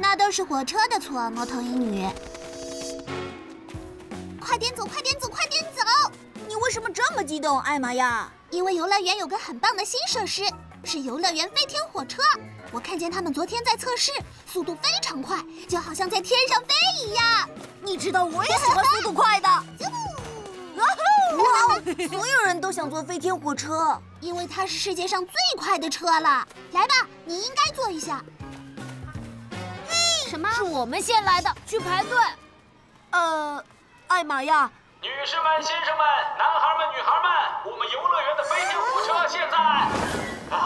那都是火车的错，猫头鹰女。快点走，快点走，快点走！你为什么这么激动，艾玛呀？因为游乐园有个很棒的新设施，是游乐园飞天火车。我看见他们昨天在测试，速度非常快，就好像在天上飞一样。你知道我也喜欢速度快的。哇哦！所有人都想坐飞天火车，因为它是世界上最快的车了。来吧，你应该坐一下。什么？是我们先来的，去排队。艾玛呀！女士们、先生们、男孩们、女孩们，我们游乐园的飞天火车现在啊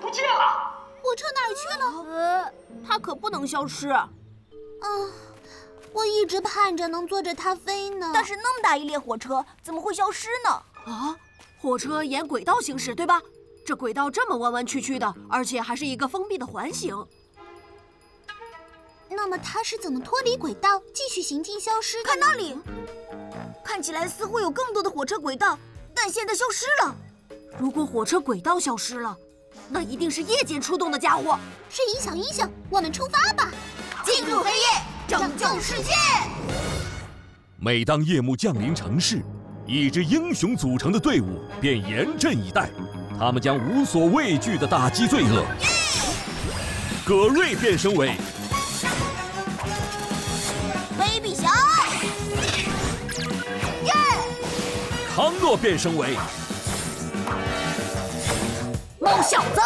不见了。火车哪儿去了？它可不能消失。我一直盼着能坐着它飞呢。但是那么大一列火车，怎么会消失呢？啊，火车沿轨道行驶，对吧？这轨道这么弯弯曲曲的，而且还是一个封闭的环形。那么它是怎么脱离轨道继续行进消失的？看那里，看起来似乎有更多的火车轨道，但现在消失了。如果火车轨道消失了，那一定是夜间出动的家伙。是影响，我们出发吧！进入黑夜。 拯救世界！每当夜幕降临城市，一支英雄组成的队伍便严阵以待，他们将无所畏惧地打击罪恶。葛瑞变身为卑鄙侠，康诺变身为猫小子。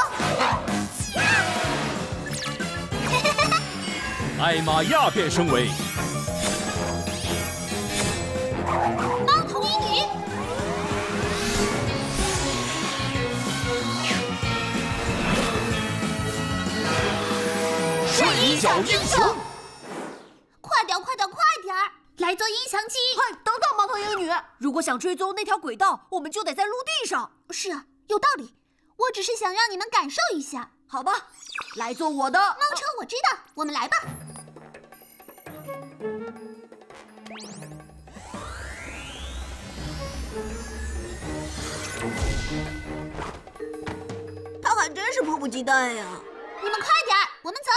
艾玛亚变身为猫头鹰女，瞬移小英雄。快点，快点，快点！来做音响机。快，等等，猫头鹰女！如果想追踪那条轨道，我们就得在陆地上。是啊，有道理。我只是想让你们感受一下。好吧，来做我的猫车。我知道，我们来吧。 他还真是迫不及待呀！你们快点，我们走。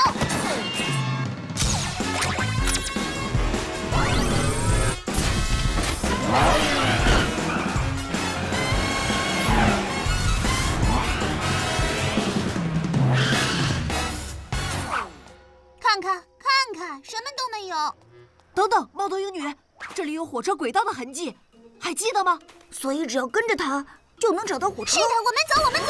看看，看看，什么都没有。等等，猫头鹰女，这里有火车轨道的痕迹，还记得吗？所以只要跟着它。 就能找到火车。是的，我们走，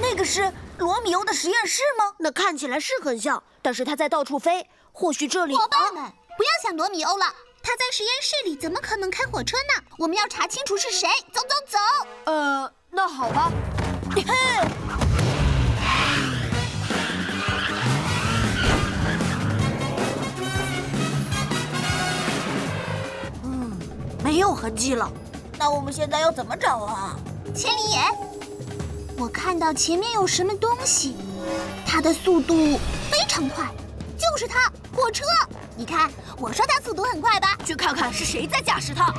那个是罗密欧的实验室吗？那看起来是很像，但是他在到处飞，或许这里……伙伴们，不要想罗密欧了，他在实验室里怎么可能开火车呢？我们要查清楚是谁。走走走。那好吧。没有痕迹了，那我们现在要怎么找啊？千里眼，我看到前面有什么东西，它的速度非常快，就是它，火车。你看，我说它速度很快吧？去看看是谁在驾驶它。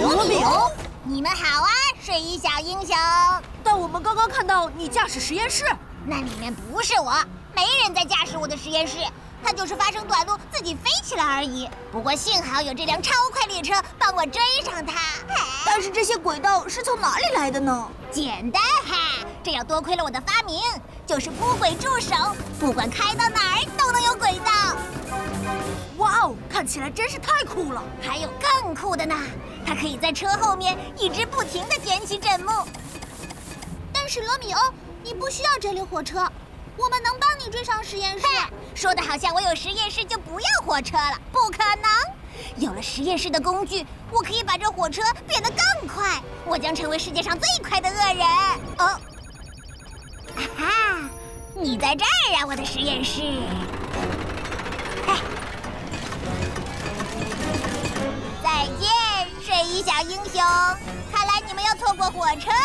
罗密欧，你们好啊，瞬移小英雄。但我们刚刚看到你驾驶实验室，那里面不是我。 没人在驾驶我的实验室，它就是发生短路自己飞起来而已。不过幸好有这辆超快列车帮我追上它。但是这些轨道是从哪里来的呢？简单哈，这要多亏了我的发明，就是铺轨助手，不管开到哪儿都能有轨道。哇哦，看起来真是太酷了！还有更酷的呢，它可以在车后面一直不停地卷起枕木。但是罗密欧，你不需要这列火车。 我们能帮你追上实验室，说的好像我有实验室就不要火车了，不可能！有了实验室的工具，我可以把这火车变得更快，我将成为世界上最快的恶人。哦，啊哈，你在这儿啊，我的实验室。再见，瞬移小英雄，看来你们要错过火车了。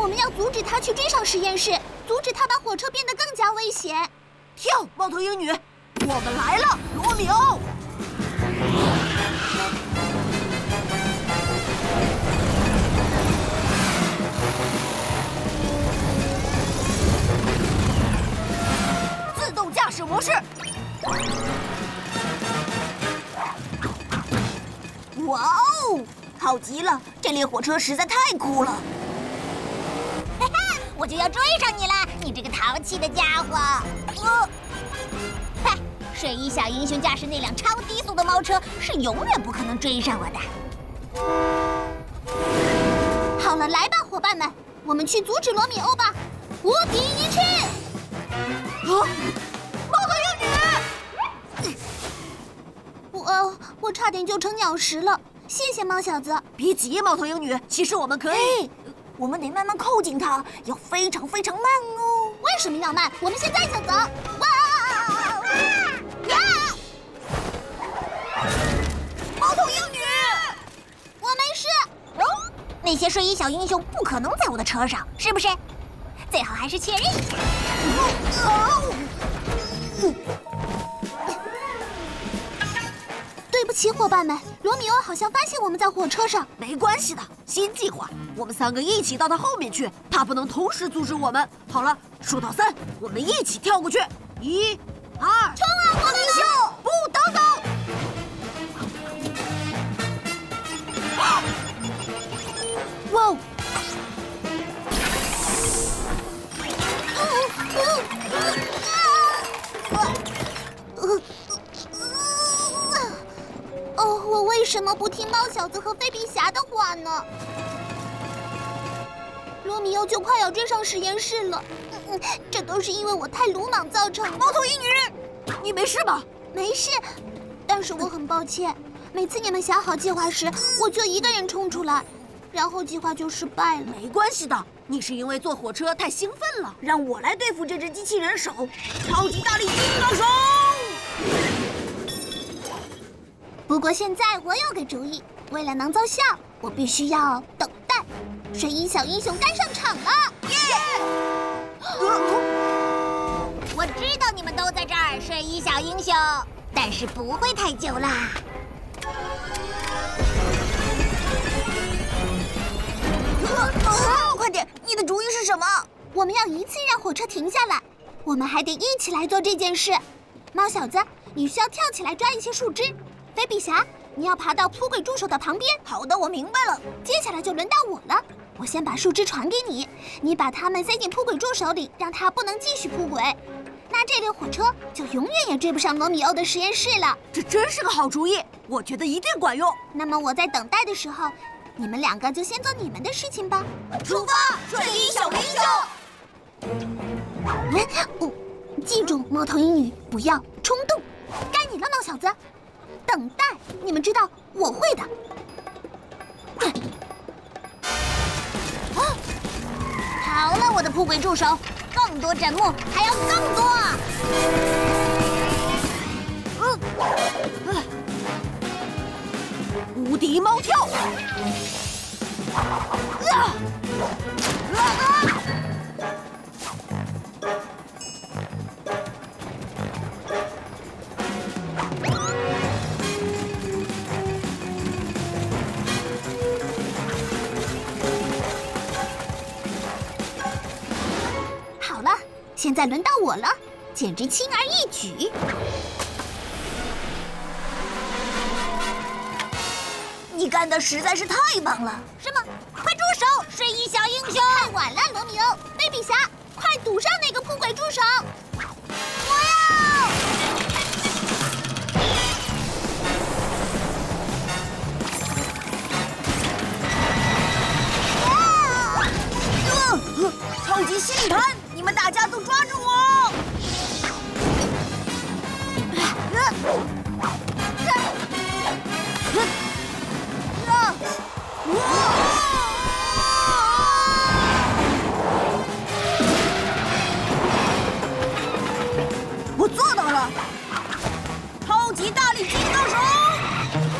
我们要阻止他去追上实验室，阻止他把火车变得更加危险。跳，猫头鹰女，我们来了，罗密欧！ 自动驾驶模式，哇哦，好极了！这列火车实在太酷了。哈哈，我就要追上你了，你这个淘气的家伙！嗨，水翼小英雄驾驶那辆超低速的猫车是永远不可能追上我的。好了，来吧，伙伴们，我们去阻止罗密欧吧！无敌一致。 啊！猫头鹰女，我差点就成鸟食了，谢谢猫小子。别急，猫头鹰女，其实我们可以，我们得慢慢靠近它，要非常非常慢哦。为什么要慢？我们现在就走！哇！猫头鹰女，我没事。哦，那些睡衣小英雄不可能在我的车上，是不是？ 最好还是确认一下。对不起，伙伴们，罗密欧好像发现我们在火车上。没关系的，新计划，我们3个一起到他后面去，他不能同时阻止我们。好了，数到3，我们一起跳过去。1、2，冲啊，我们秀！不，等等。哇！ 哦，我为什么不听猫小子和飞皮侠的话呢？罗密欧就快要追上实验室了，这都是因为我太鲁莽造成。猫头鹰女，你没事吧？没事，但是我很抱歉，每次你们想好计划时，我就一个人冲出来，然后计划就失败了。没关系的。 你是因为坐火车太兴奋了，让我来对付这只机器人手，超级大力金刚手。不过现在我有个主意，为了能奏效，我必须要等待。水翼小英雄该上场了，耶！我知道你们都在这儿，水翼小英雄，但是不会太久啦。 快点！你的主意是什么？我们要一次让火车停下来。我们还得一起来做这件事。猫小子，你需要跳起来抓一些树枝。飞比侠，你要爬到铺柜助手的旁边。好的，我明白了。接下来就轮到我了。我先把树枝传给你，你把它们塞进铺轨助手里，让它不能继续铺轨。那这列火车就永远也追不上罗密欧的实验室了。这真是个好主意，我觉得一定管用。那么我在等待的时候。 你们2个就先做你们的事情吧。出发，水翼小英雄！记住，猫头鹰女，不要冲动。该你了，猫小子。等待，你们知道我会的。好了，我的铺轨助手，更多枕木，还要更多。无敌猫跳！好了，现在轮到我了，简直轻而易举。 你干的实在是太棒了！什么？快住手，睡衣小英雄！太晚了，罗密欧，贝比侠，快堵上那个扑轨助手！我要！超级吸力盘，你们大家都抓住我！ 我做到了！超级大力金刚手！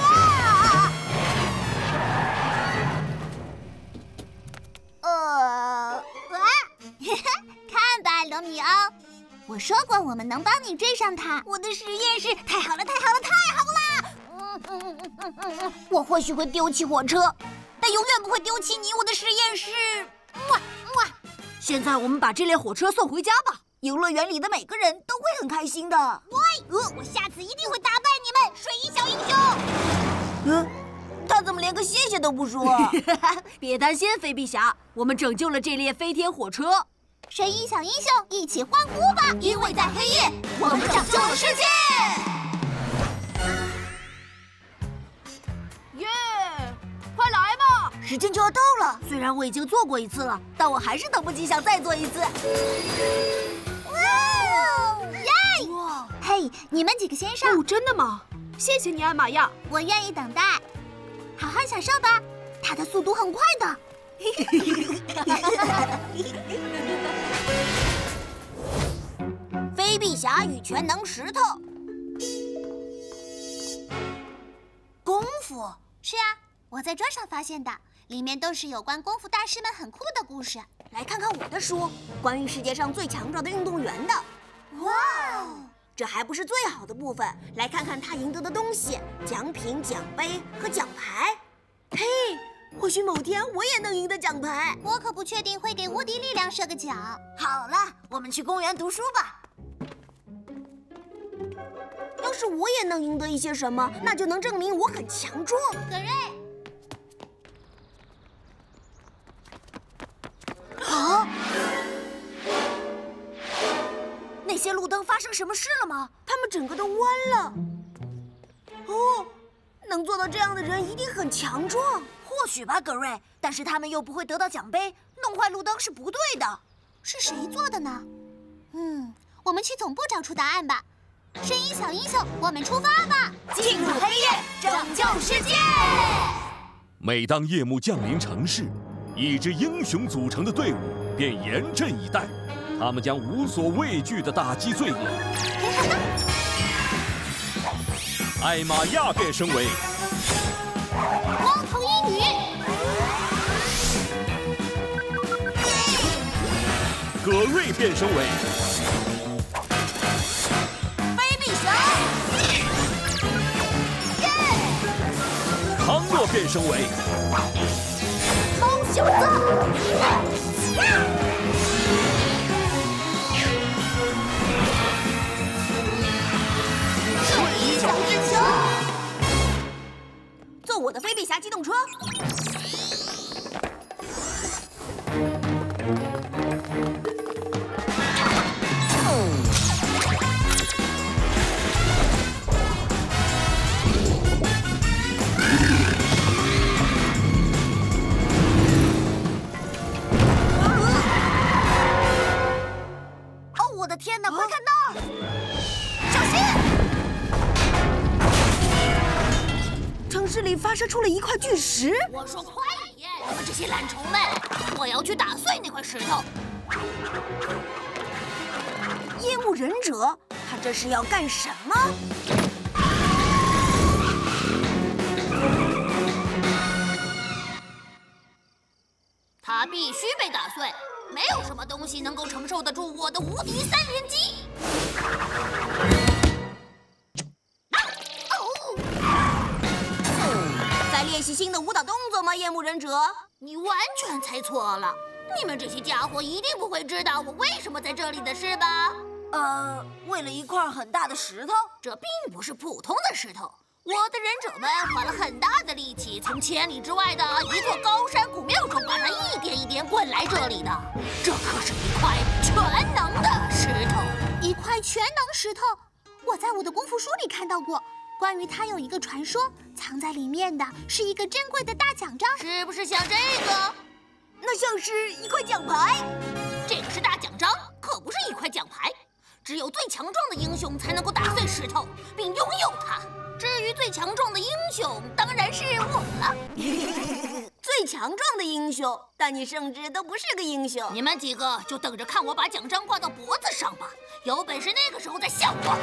哇！看吧，罗密欧，我说过我们能帮你追上他。我的实验室太好了，太好了，太好了！我或许会丢弃火车，但永远不会丢弃你，我的实验室。现在我们把这列火车送回家吧，游乐园里的每个人都会很开心的。喂，我下次一定会打败你们，水银小英雄。他怎么连个谢谢都不说？别担心，飞陛侠，我们拯救了这列飞天火车。水银小英雄，一起欢呼吧！因为在黑夜，我们拯救了世界。快来吧，时间就要到了。虽然我已经做过一次了，但我还是等不及想再做一次。哇！嘿，你们几个先上。哦，真的吗？谢谢你，艾玛亚。我愿意等待。 好好享受吧，它的速度很快的。飞陛侠与全能石头，功夫是啊，我在桌上发现的，里面都是有关功夫大师们很酷的故事。来看看我的书，关于世界上最强壮的运动员的。哇哦！ 这还不是最好的部分，来看看他赢得的东西：奖品、奖杯和奖牌。嘿，或许某天我也能赢得奖牌。我可不确定会给无敌力量设个奖。好了，我们去公园读书吧。要是我也能赢得一些什么，那就能证明我很强壮。葛瑞，啊！ 那些路灯发生什么事了吗？它们整个都弯了。哦，能做到这样的人一定很强壮，或许吧，葛瑞。但是他们又不会得到奖杯，弄坏路灯是不对的。是谁做的呢？我们去总部找出答案吧。声音小英雄，我们出发吧！进入黑夜，拯救世界。每当夜幕降临城市，一支英雄组成的队伍便严阵以待。 他们将无所畏惧地打击罪恶。艾玛亚变身为光头英女，葛瑞变身为飞陛侠，康乐变身为猫小子。 坐我的飞陛侠机动车，哦，我的天哪！快看那儿，小心！ 这里发射出了一块巨石。我说快点，你们这些懒虫们！我要去打碎那块石头。夜幕忍者，他这是要干什么？它必须被打碎，没有什么东西能够承受得住我的无敌三人机。 练习新的舞蹈动作吗，夜幕忍者？你完全猜错了！你们这些家伙一定不会知道我为什么在这里的事吧？为了一块很大的石头，这并不是普通的石头。我的忍者们花了很大的力气，从千里之外的一座高山古庙中把它一点一点滚来这里的。这可是一块全能的石头，一块全能石头。我在我的功夫书里看到过。 关于它有一个传说，藏在里面的是一个珍贵的大奖章，是不是像这个？那像是一块奖牌。这个是大奖章，可不是一块奖牌。只有最强壮的英雄才能够打碎石头并拥有它。至于最强壮的英雄，当然是我了。最强壮的英雄，但你甚至都不是个英雄。你们几个就等着看我把奖章挂到脖子上吧，有本事那个时候再笑我。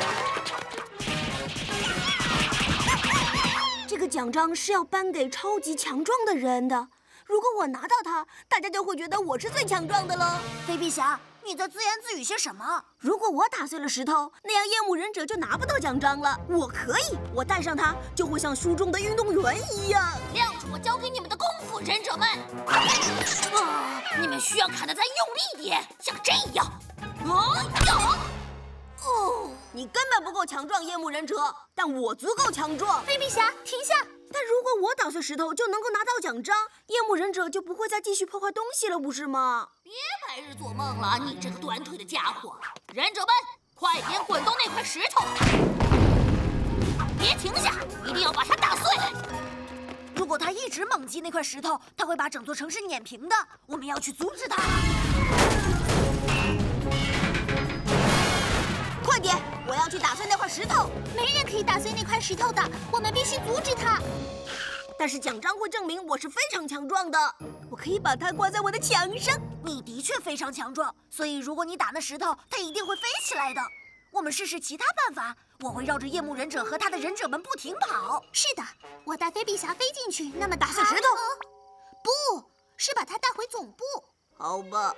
这个奖章是要颁给超级强壮的人的，如果我拿到它，大家就会觉得我是最强壮的了。菲比侠，你在自言自语些什么？如果我打碎了石头，那样夜幕忍者就拿不到奖章了。我可以，我带上它就会像书中的运动员一样。亮出我教给你们的功夫，忍者们！啊，你们需要砍得再用力点，像这样。哦哟！ 哦，你根本不够强壮，夜幕忍者，但我足够强壮。菲比侠，停下！但如果我打碎石头就能够拿到奖章，夜幕忍者就不会再继续破坏东西了，不是吗？别白日做梦了，你这个短腿的家伙！忍者们，快点滚动那块石头，别停下，一定要把它打碎。如果他一直猛击那块石头，他会把整座城市碾平的。我们要去阻止他。 快点！我要去打碎那块石头。没人可以打碎那块石头的，我们必须阻止他。但是奖章会证明我是非常强壮的，我可以把它挂在我的墙上。你的确非常强壮，所以如果你打那石头，它一定会飞起来的。我们试试其他办法。我会绕着夜幕忍者和他的忍者们不停跑。是的，我带菲比侠飞进去，那么打碎石头？不是，把它带回总部。好吧，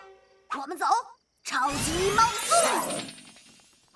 我们走，超级猫速。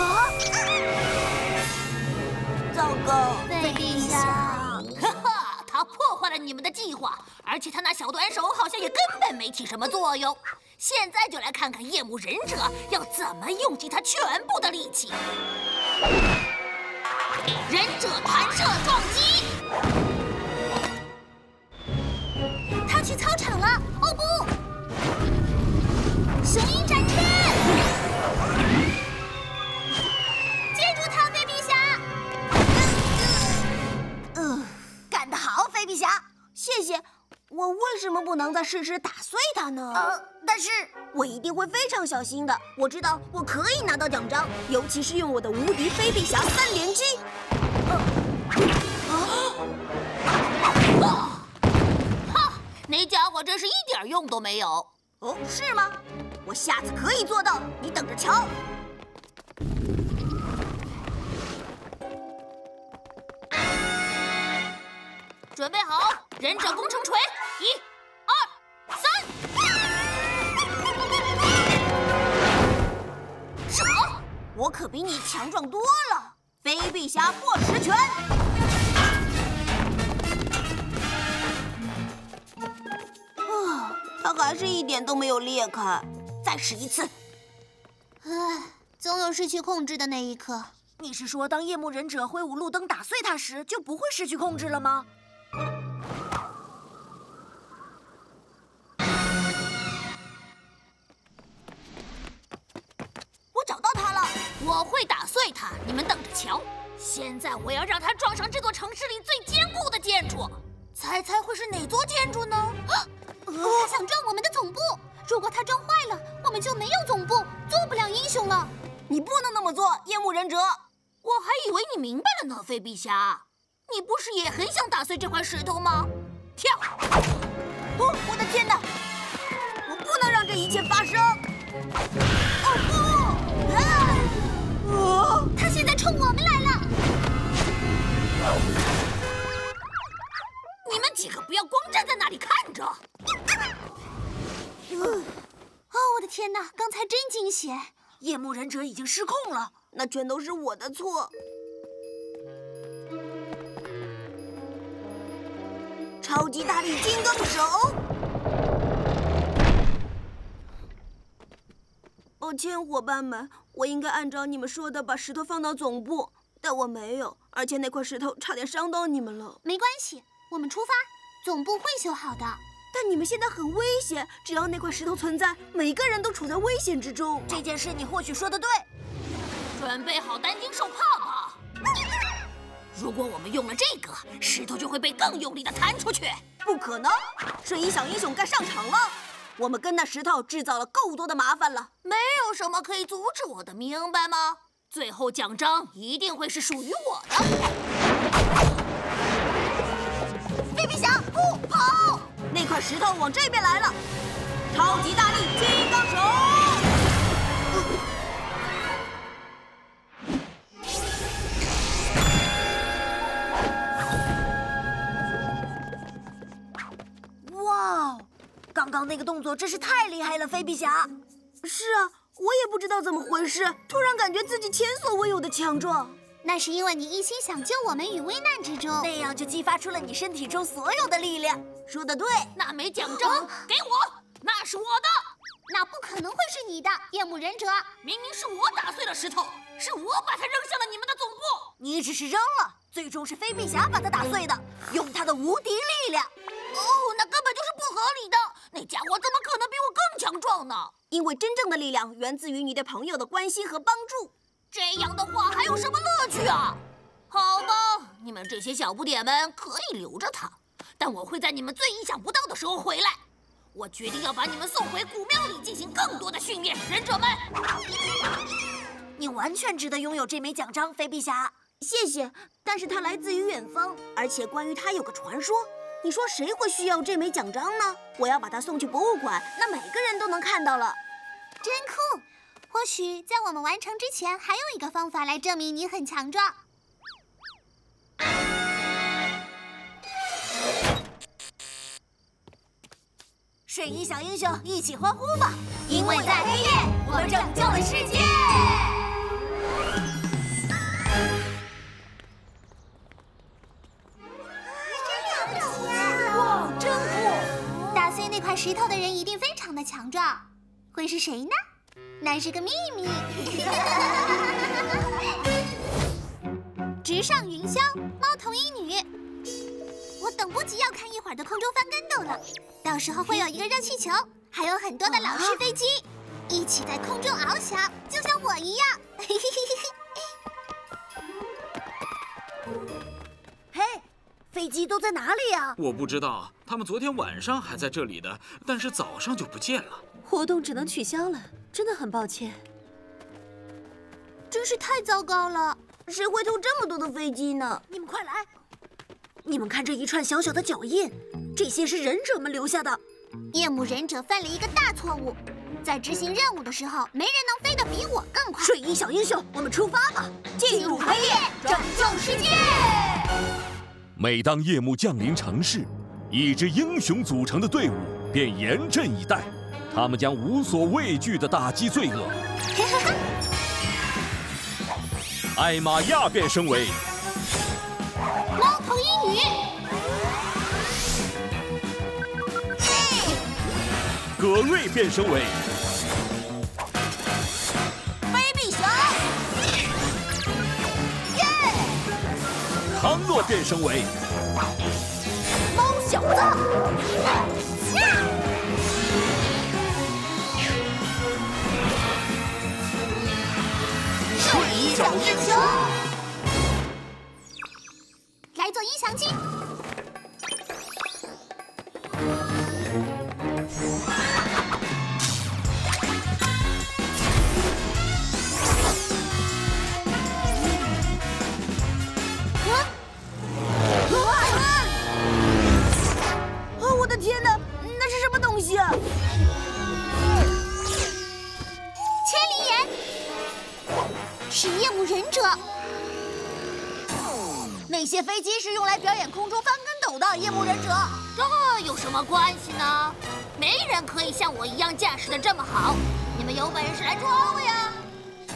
啊！糟糕，菲比侠！哈哈，他破坏了你们的计划，而且他那小短手好像也根本没起什么作用。现在就来看看夜幕忍者要怎么用尽他全部的力气。 忍者弹射撞击，他去操场了。哦不，雄鹰展翅，接住他，菲比侠！干得好，菲比侠，谢谢。我为什么不能再试试打碎它呢？但是我一定会非常小心的。我知道我可以拿到奖章，尤其是用我的无敌菲比侠3连击。 哈！那家伙真是一点用都没有。哦，是吗？我下次可以做到，你等着瞧。准备好，忍者工程锤，1、2、3，什么？我可比你强壮多了。 菲比侠破石拳，啊，它还是一点都没有裂开。再试一次。唉，总有失去控制的那一刻。你是说，当夜幕忍者挥舞路灯打碎它时，就不会失去控制了吗？我找到它了。 我会打碎它，你们等着瞧！现在我要让它撞上这座城市里最坚固的建筑，猜猜会是哪座建筑呢？啊！它想撞我们的总部，如果它撞坏了，我们就没有总部，做不了英雄了。你不能那么做，夜幕忍者！我还以为你明白了呢，菲比侠，你不是也很想打碎这块石头吗？跳！哦，我的天哪！我不能让这一切发生！哦不！啊！ 他现在冲我们来了！你们几个不要光站在那里看着！哦，我的天哪，刚才真惊险！夜幕忍者已经失控了，那全都是我的错。超级大力金刚手！抱歉，伙伴们。 我应该按照你们说的把石头放到总部，但我没有，而且那块石头差点伤到你们了。没关系，我们出发，总部会修好的。但你们现在很危险，只要那块石头存在，每个人都处在危险之中。这件事你或许说的对。准备好担惊受怕吧！如果我们用了这个，石头就会被更用力的弹出去。不可能，瞬移小英雄该上场了。我们跟那石头制造了够多的麻烦了，没有什么可以阻止我的，明白吗？最后奖章一定会是属于我的。飞皮侠，不跑！那块石头往这边来了，超级大力金刚手！ 刚刚那个动作真是太厉害了，飞皮侠！是啊，我也不知道怎么回事，突然感觉自己前所未有的强壮。那是因为你一心想救我们于危难之中，那样就激发出了你身体中所有的力量。说得对，那枚奖章给我，那是我的，那不可能会是你的，夜幕忍者。明明是我打碎了石头，是我把它扔向了你们的总部。你只是扔了，最终是飞皮侠把它打碎的，用他的无敌力量。 哦，那根本就是不合理的！那家伙怎么可能比我更强壮呢？因为真正的力量源自于你对朋友的关心和帮助。这样的话还有什么乐趣啊？好吧，你们这些小不点们可以留着他，但我会在你们最意想不到的时候回来。我决定要把你们送回古庙里进行更多的训练，忍者们。你完全值得拥有这枚奖章，飞皮侠。谢谢，但是它来自于远方，而且关于它有个传说。 你说谁会需要这枚奖章呢？我要把它送去博物馆，那每个人都能看到了，真酷！或许在我们完成之前，还有一个方法来证明你很强壮。瞬移小英雄，一起欢呼吧！因为在黑夜，我们拯救了世界。 打石头的人一定非常的强壮，会是谁呢？那是个秘密。直上云霄，猫头鹰女，我等不及要看一会儿的空中翻跟斗了。到时候会有一个热气球，还有很多的老式飞机，一起在空中翱翔，就像我一样。嘿，飞机都在哪里呀？我不知道。 他们昨天晚上还在这里的，但是早上就不见了。活动只能取消了，真的很抱歉。真是太糟糕了，谁会偷这么多的飞机呢？你们快来！你们看这一串小小的脚印，这些是忍者们留下的。夜幕忍者犯了一个大错误，在执行任务的时候，没人能飞得比我更快。瞬移小英雄，我们出发吧！进入黑夜，拯救世界。每当夜幕降临城市， 一支英雄组成的队伍便严阵以待，他们将无所畏惧地打击罪恶。艾玛亚变身为猫头鹰女，葛瑞变身为飞臂熊，康诺变身为 小子，瞬移小英雄，来做音响机。那些飞机是用来表演空中翻跟斗的，夜幕忍者，这有什么关系呢？没人可以像我一样驾驶的这么好，你们有本事来抓我呀！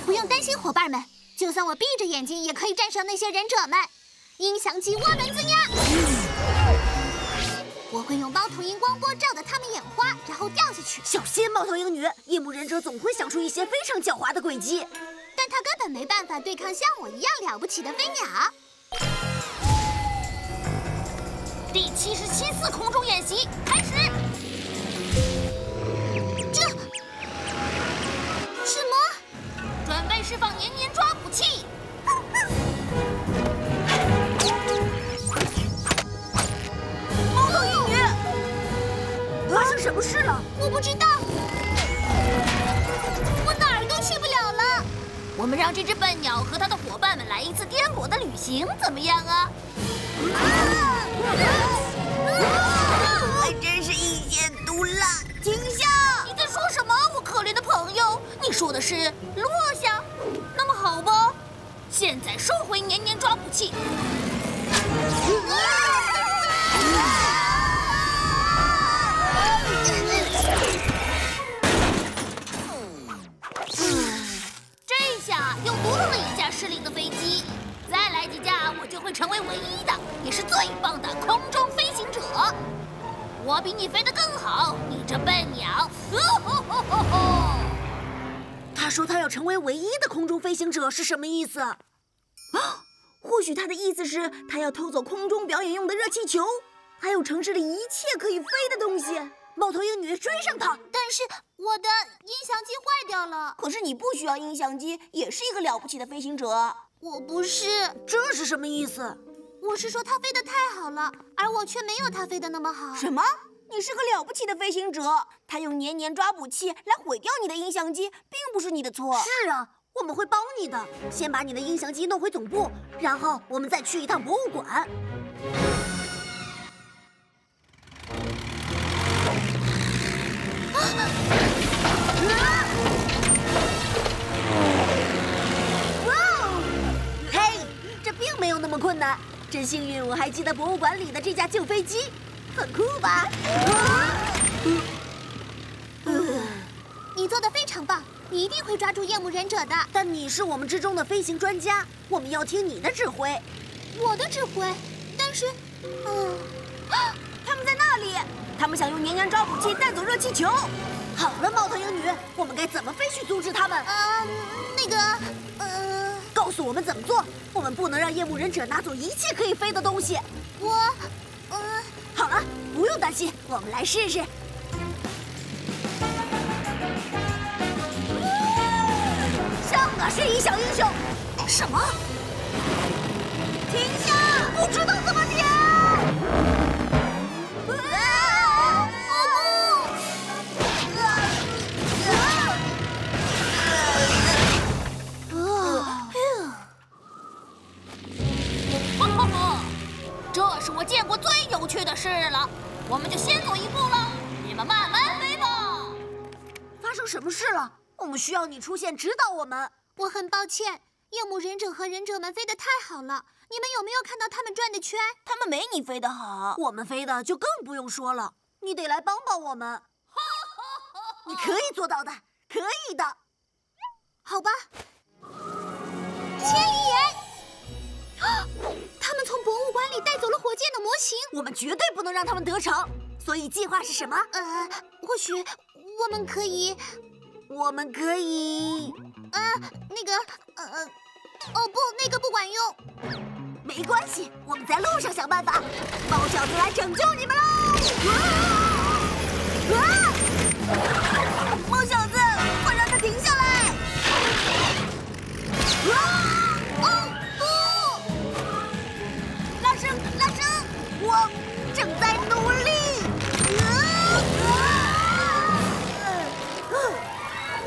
不用担心，伙伴们，就算我闭着眼睛也可以战胜那些忍者们。音响机窝门增压，我会用猫头鹰光波照得他们眼花，然后掉下去。小心，猫头鹰女，夜幕忍者总会想出一些非常狡猾的诡计，但他根本没办法对抗像我一样了不起的飞鸟。 第77次空中演习开始。这什么？准备释放黏黏抓捕器。我们让这只笨鸟和它的伙伴们来一次颠簸的旅行，怎么样啊？真是一险独揽！停下！你在说什么？我可怜的朋友，你说的是落下？那么好吧，现在收回年年抓捕器。 这下又多了一架失灵的飞机，再来几架，我就会成为唯一的，也是最棒的空中飞行者。我比你飞得更好，你这笨鸟！他说他要成为唯一的空中飞行者是什么意思？啊？ 或许他的意思是，他要偷走空中表演用的热气球，还有城市里一切可以飞的东西。猫头鹰女追上他，但是我的音响机坏掉了。可是你不需要音响机，也是一个了不起的飞行者。我不是，这是什么意思？我是说他飞得太好了，而我却没有他飞得那么好。什么？你是个了不起的飞行者？他用年年抓捕器来毁掉你的音响机，并不是你的错。是啊。 我们会帮你的，先把你的音响机弄回总部，然后我们再去一趟博物馆。嘿，这并没有那么困难，真幸运，我还记得博物馆里的这架旧飞机，很酷吧？你做得非常棒。 你一定会抓住夜幕忍者的，但你是我们之中的飞行专家，我们要听你的指挥。我的指挥，但是，他们在那里，他们想用年年抓捕器带走热气球。好了，猫头鹰女，我们该怎么飞去阻止他们？告诉我们怎么做，我们不能让夜幕忍者拿走一切可以飞的东西。好了，不用担心，我们来试试。 是一小英雄，什么？停下！不知道怎么停。这是我见过最有趣的事了。我们就先走一步了，你们慢慢飞吧。发生什么事了？我们需要你出现指导我们。 我很抱歉，夜幕忍者和忍者们飞得太好了。你们有没有看到他们转的圈？他们没你飞得好，我们飞的就更不用说了。你得来帮帮我们。你可以做到的，可以的。好吧。千里眼，他们从博物馆里带走了火箭的模型。我们绝对不能让他们得逞。所以计划是什么？或许我们可以。 不管用，没关系，我们在路上想办法。猫小子来拯救你们喽！猫小子，快让他停下来！不！拉绳，拉绳！我正在努力。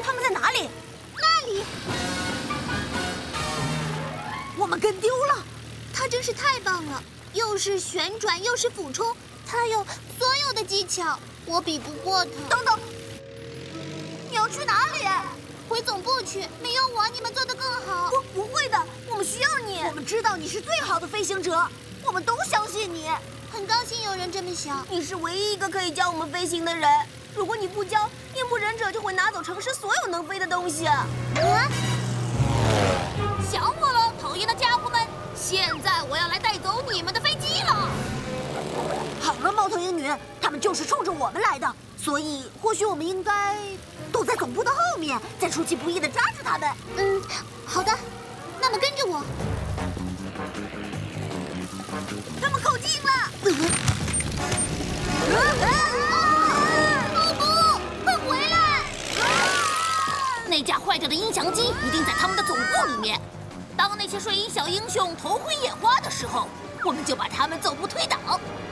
他们在哪里？那里。 我们跟丢了，他真是太棒了！又是旋转，又是俯冲，他有所有的技巧，我比不过他。等等，你要去哪里？回总部去，没有我，你们做得更好。不会的，我们需要你。我们知道你是最好的飞行者，我们都相信你。很高兴有人这么想。你是唯一一个可以教我们飞行的人。如果你不教，夜幕忍者就会拿走城市所有能飞的东西。想我了，讨厌的家伙们！现在我要来带走你们的飞机了。好了，猫头鹰女，他们就是冲着我们来的，所以或许我们应该躲在总部的后面，再出其不意的抓住他们。好的，那么跟着我。他们靠近了。快回来！那架坏掉的音响机一定在他们的总部里面。 当那些睡衣小英雄头昏眼花的时候，我们就把他们总部推倒，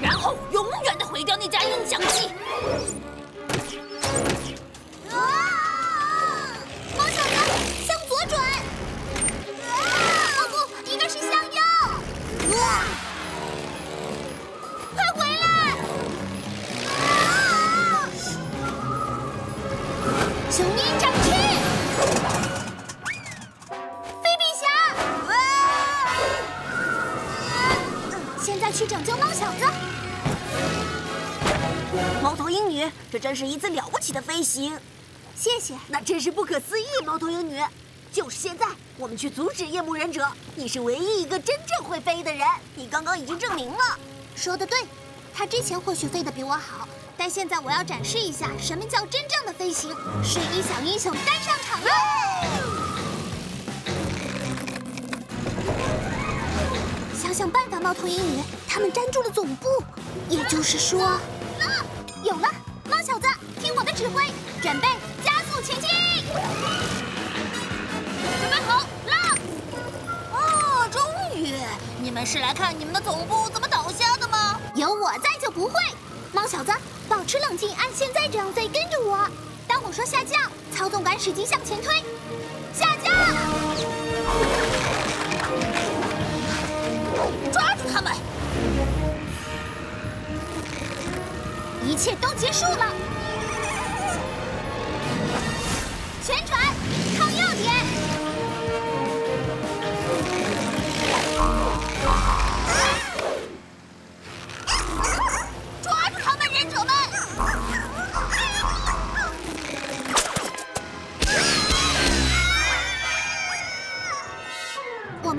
然后永远的毁掉那架音响机。猫小子向左转，雄鹰展翅，飞比侠！现在去拯救猫小子。猫头鹰女，这真是一次了不起的飞行。谢谢，那真是不可思议，猫头鹰女。就是现在，我们去阻止夜幕忍者。你是唯一一个真正会飞的人，你刚刚已经证明了。说得对，他之前或许飞得比我好。 但现在我要展示一下什么叫真正的飞行，水翼小英雄单上场了。想想办法，猫头鹰女，他们粘住了总部，也就是说，有了，猫小子，听我的指挥，准备加速前进，准备好，浪！哦，终于，你们是来看你们的总部怎么倒下的吗？有我在就不会。 猫小子，保持冷静，按现在这样飞，跟着我。当我说下降，操纵杆使劲向前推，下降！抓住他们！一切都结束了。旋转，靠右点。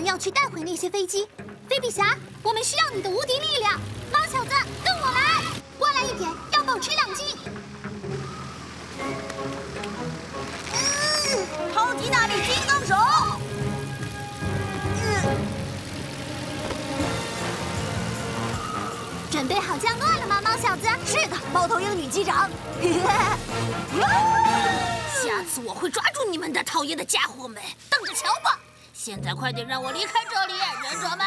要去带回那些飞机，飞比侠，我们需要你的无敌力量。猫小子，跟我来，过来一点，要保持冷静。超级大力金刚手！准备好降落了吗，猫小子？是的，猫头鹰女机长。下次我会抓住你们的讨厌的家伙们，等着瞧吧！ 现在快点让我离开这里，忍者们！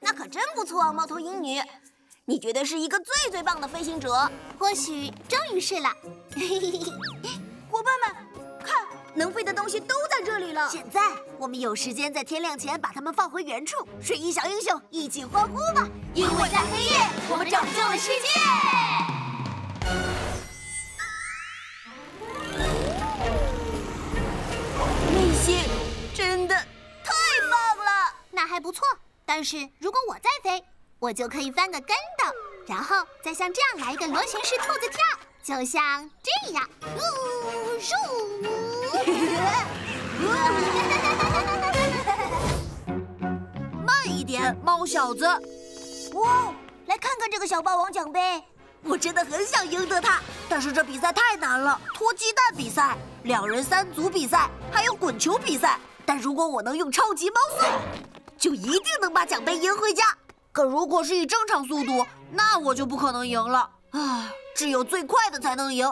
那可真不错，猫头鹰女，你绝对是一个最棒的飞行者。或许终于是了。伙伴们，看，能飞的东西都在这里了。现在我们有时间在天亮前把它们放回原处。水翼小英雄，一起欢呼吧！因为在黑夜，我们拯救了世界。 真的太棒了，那还不错。但是如果我再飞，我就可以翻个跟斗，然后再像这样来一个螺旋式兔子跳，就像这样。慢一点，猫小子。哇，来看看这个小霸王奖杯。 我真的很想赢得他，但是这比赛太难了，脱鸡蛋比赛、2人3组比赛，还有滚球比赛。但如果我能用超级猫速，就一定能把奖杯赢回家。可如果是以正常速度，那我就不可能赢了。啊，只有最快的才能赢。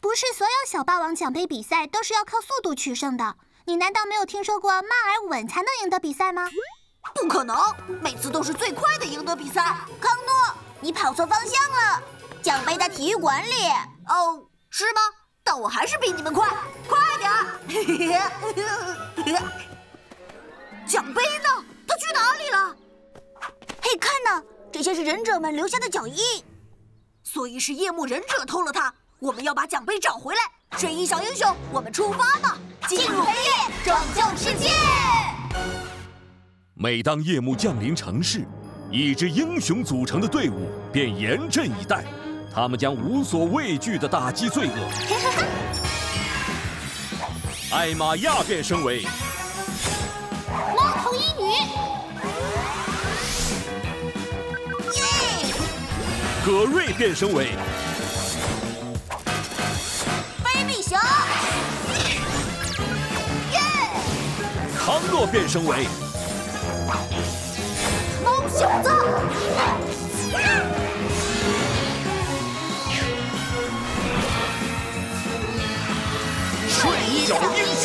不是所有小霸王奖杯比赛都是要靠速度取胜的，你难道没有听说过慢而稳才能赢得比赛吗？不可能，每次都是最快的赢得比赛。康诺。 你跑错方向了，奖杯在体育馆里。哦，是吗？但我还是比你们快，快点儿！奖杯呢？它去哪里了？嘿，看呐，这些是忍者们留下的脚印，所以是夜幕忍者偷了它。我们要把奖杯找回来。水翼小英雄，我们出发吧！进入黑夜，拯救世界。每当夜幕降临城市。 一支英雄组成的队伍便严阵以待，他们将无所畏惧地打击罪恶。艾玛亚变身为猫头鹰女，葛瑞变身为卑鄙熊，康诺变身为。 小子，水翼小英雄。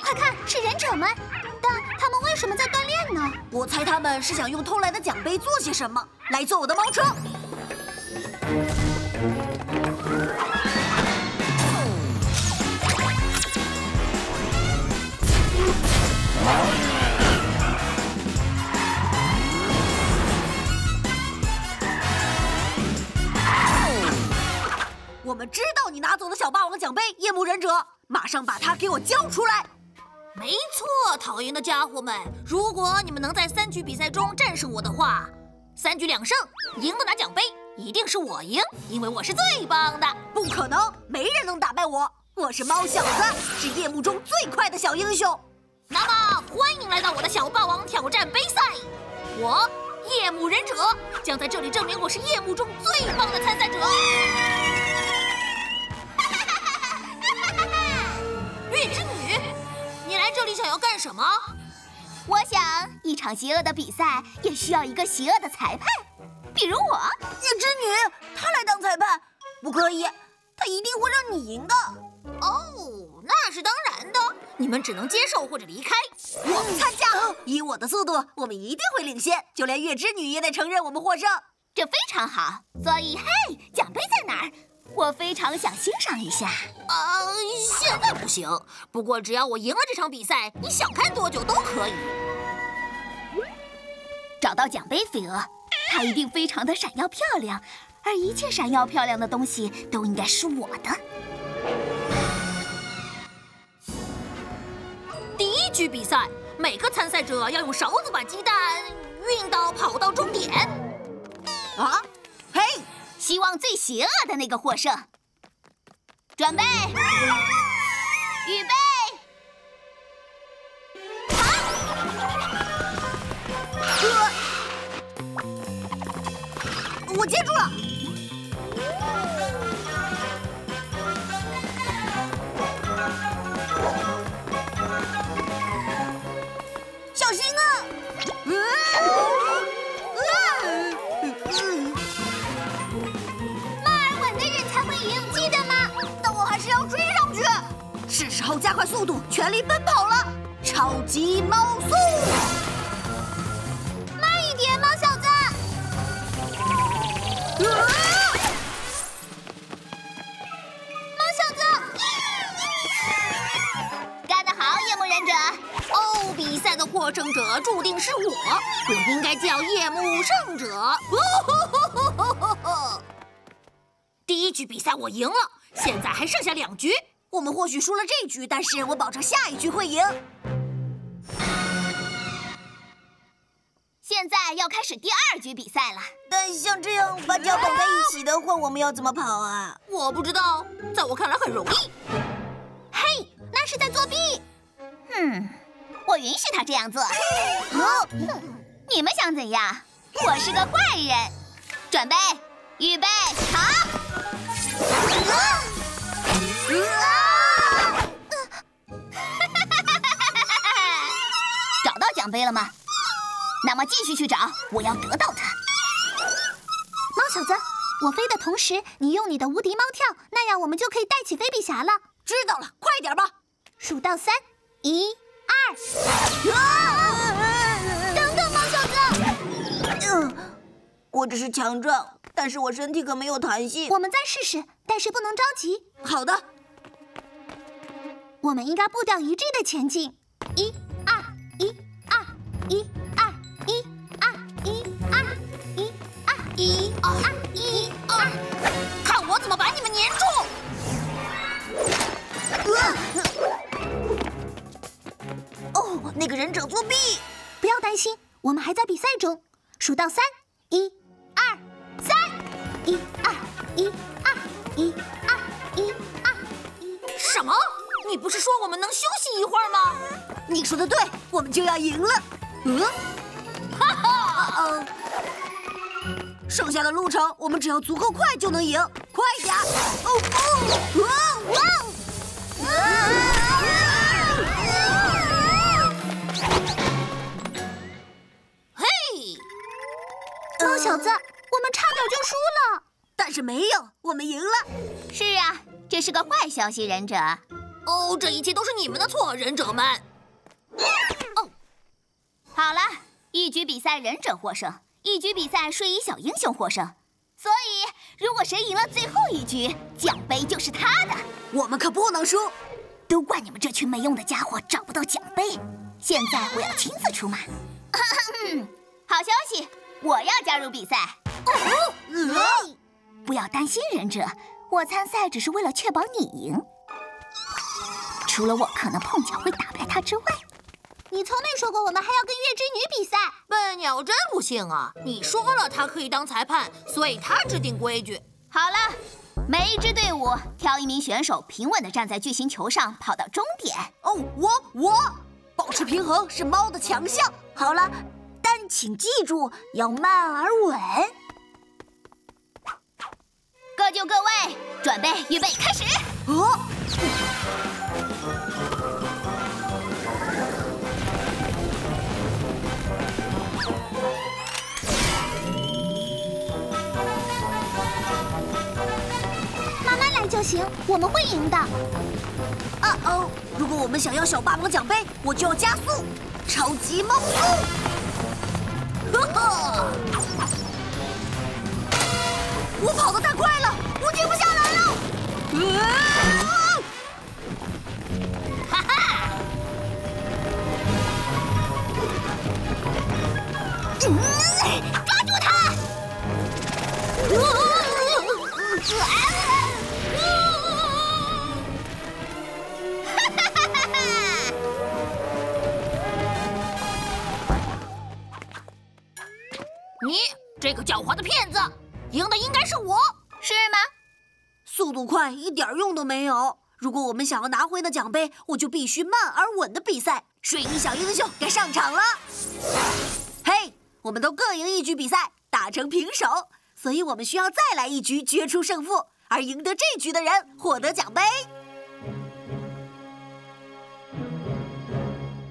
快看，是忍者们，但他们为什么在锻炼呢？我猜他们是想用偷来的奖杯做些什么。来坐我的猫车。我们知道你拿走了小霸王奖杯，夜幕忍者，马上把它给我交出来。没错，讨厌的家伙们，如果你们能在3局比赛中战胜我的话，3局2胜，赢的拿奖杯，一定是我赢，因为我是最棒的。不可能，没人能打败我，我是猫小子，是夜幕中最快的小英雄。那么，欢迎来到我的小霸王挑战杯赛，我。 夜幕忍者将在这里证明我是夜幕中最棒的参赛者。月之女，你来这里想要干什么？我想，一场邪恶的比赛也需要一个邪恶的裁判，比如我。夜之女，她来当裁判，不可以，她一定会让你赢的。哦，那是当然的，你们只能接受或者离开。 我们参加，以我的速度，我们一定会领先。就连月之女也得承认我们获胜，这非常好。所以，嘿，奖杯在哪儿？我非常想欣赏一下。现在不行。不过，只要我赢了这场比赛，你想看多久都可以。找到奖杯，飞蛾，它一定非常的闪耀漂亮，而一切闪耀漂亮的东西都应该是我的。 局比赛，每个参赛者要用勺子把鸡蛋运到跑到终点。啊，嘿！希望最邪恶的那个获胜。准备，预备，我接住了。 是时候加快速度，全力奔跑了！超级猫速，慢一点，猫小子！猫小子，干得好，夜幕忍者！哦，比赛的获胜者注定是我，我应该叫夜幕胜者。第一局比赛我赢了，现在还剩下2局。 我们或许输了这局，但是我保证下一局会赢。现在要开始第2局比赛了。但像这样把脚绑在一起的话，我们要怎么跑啊？我不知道，在我看来很容易。嘿，那是在作弊。我允许他这样做。好，你们想怎样？我是个坏人。准备，预备，好。找到奖杯了吗？那么继续去找，我要得到它。猫小子，我飞的同时，你用你的无敌猫跳，那样我们就可以带起飞比侠了。知道了，快点吧！数到3，1、2。等等，猫小子！我只是强壮，但是我身体可没有弹性。我们再试试，但是不能着急。好的。 我们应该步调一致的前进，1、2、1、2、1、2、1、2、1、2、1、2、1、2，看我怎么把你们粘住！哦，那个忍者作弊！不要担心，我们还在比赛中。数到3，1、2、3，1、2、1、2、1、2、1。什么？ 你不是说我们能休息一会儿吗？你说的对，我们就要赢了。哈哈，剩下的路程我们只要足够快就能赢，快点！嘿，猫小子，我们差点就输了，但是没有，我们赢了。是啊，这是个坏消息，忍者。 哦，这一切都是你们的错，忍者们。哦，好了，1局比赛忍者获胜，1局比赛睡衣小英雄获胜。所以，如果谁赢了最后1局，奖杯就是他的。我们可不能输！都怪你们这群没用的家伙找不到奖杯。现在我要亲自出马。好消息，我要加入比赛。不要担心，忍者。我参赛只是为了确保你赢。除了我可能碰巧会打败他之外，你从没说过我们还要跟月之女比赛。笨鸟真不信啊！你说了他可以当裁判，所以他制定规矩。好了，每一支队伍挑一名选手，平稳地站在巨型球上，跑到终点。哦，我保持平衡是猫的强项。好了，但请记住要慢而稳。 各就各位，准备，预备，开始！哦，慢慢来就行，我们会赢的。啊哦，如果我们想要小霸王奖杯，我就要加速，超级猫速！呵呵。 我跑得太快了，我停不下来了！哈哈！抓住他！哈哈哈哈！你这个狡猾的骗子！ 赢的应该是我，是吗？速度快一点用都没有。如果我们想要拿回那奖杯，我就必须慢而稳的比赛。水翼小英雄该上场了。嘿，我们都各赢一局比赛，打成平手，所以我们需要再来一局决出胜负，而赢得这局的人获得奖杯。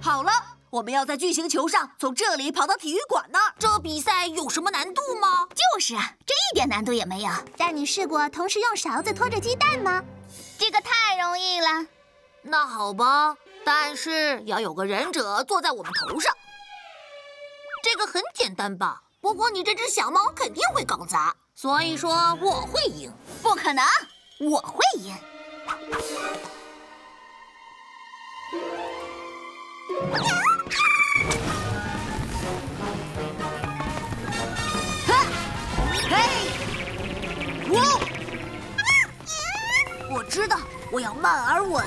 好了，我们要在巨型球上从这里跑到体育馆那儿。这比赛有什么难度吗？就是啊，这。 一点难度也没有，但你试过同时用勺子托着鸡蛋吗？这个太容易了。那好吧，但是要有个忍者坐在我们头上。这个很简单吧？不过你这只小猫肯定会搞砸，所以说我会赢。不可能，我会赢。我知道，我要慢而稳。